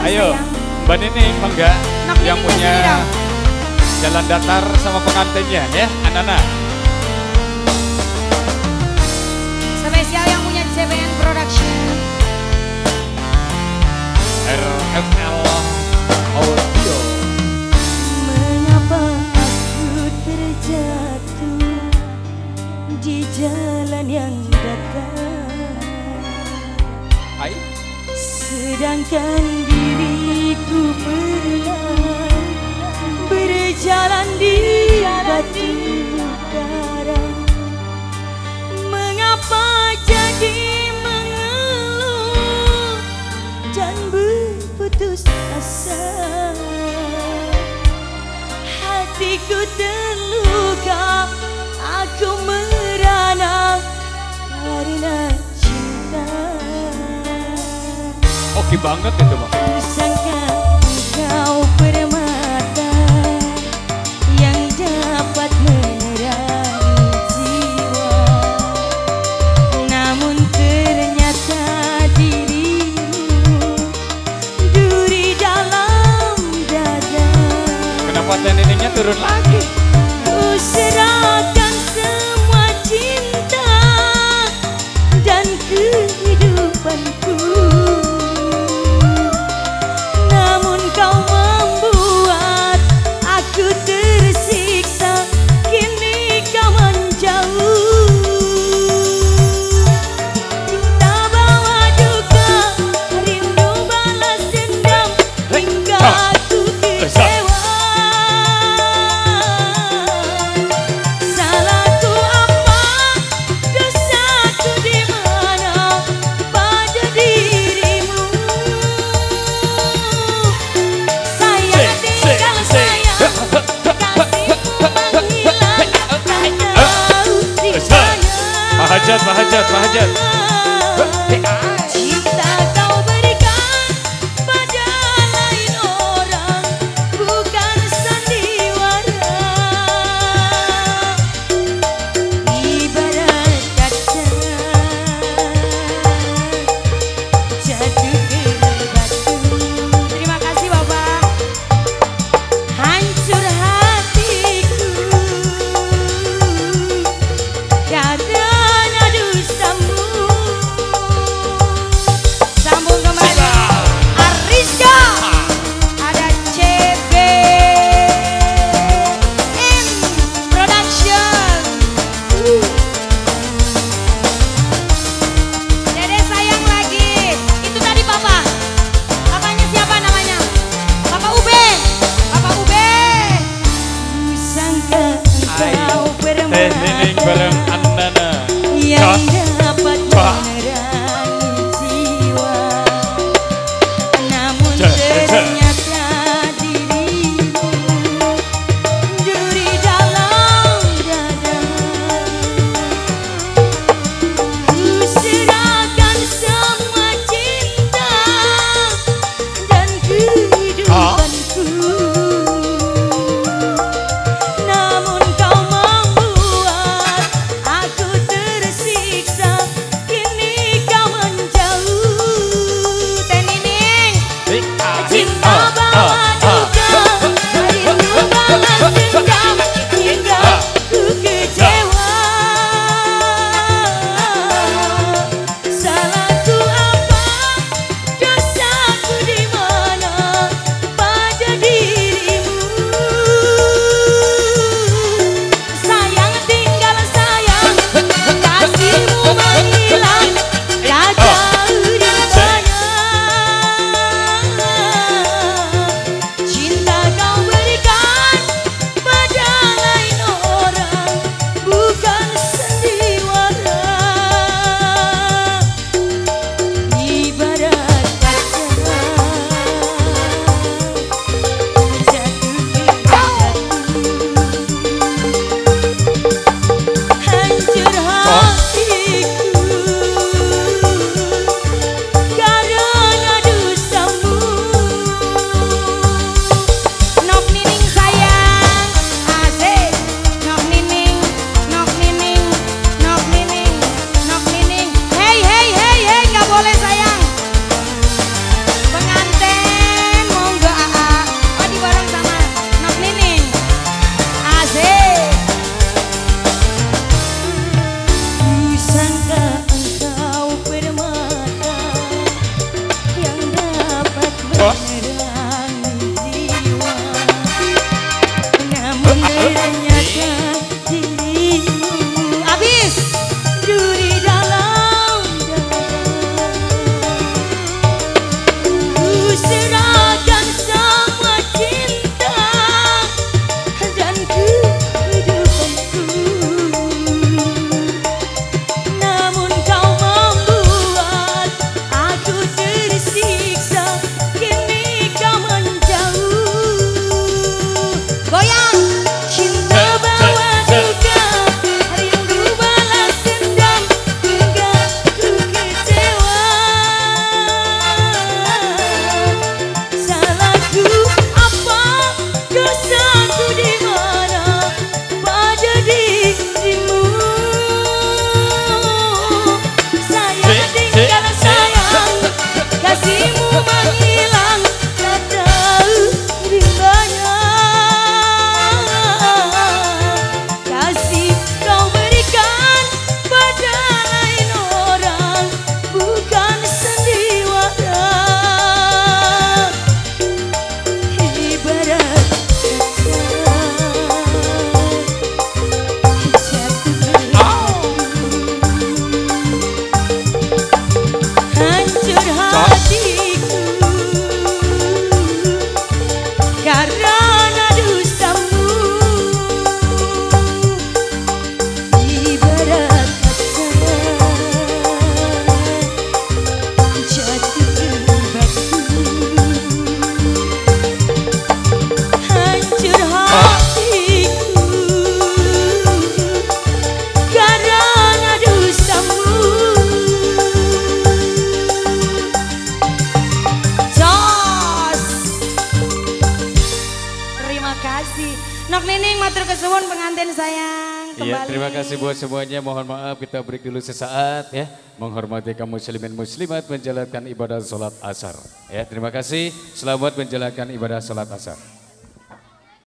Ayo, Mbak Nining, mangga yang punya Jalan Datar sama pengantinnya ya, Anana. Spesial yang punya CBN Production. RFL Audio. Mengapa aku terjatuh di jalan yang datar? Sedangkan diriku pernah berjalan di batu bara. Mengapa jadi mengeluh dan berputus asa? Hatiku terluka, aku merana karena cinta. Oke banget itu Bang. Tersangka kau permata yang dapat menerangi jiwa, namun ternyata dirimu duri dalam dada. Kenapa teneningnya turun lagi? Ku serahkan semua cinta dan kehidupanku, Mahajat. Cinta kau berikan pada lain orang, bukan sandiwara. Ibarat kaca jatuh ke batu. Terima kasih Bapak. Hancur hatiku karena dosamu. Nok Nining matur kesuwun pengantin sayang. Iya, terima kasih buat semuanya. Mohon maaf kita break dulu sesaat ya. Menghormati kaum muslimin muslimat menjalankan ibadah sholat asar. Ya, terima kasih. Selamat menjalankan ibadah sholat asar.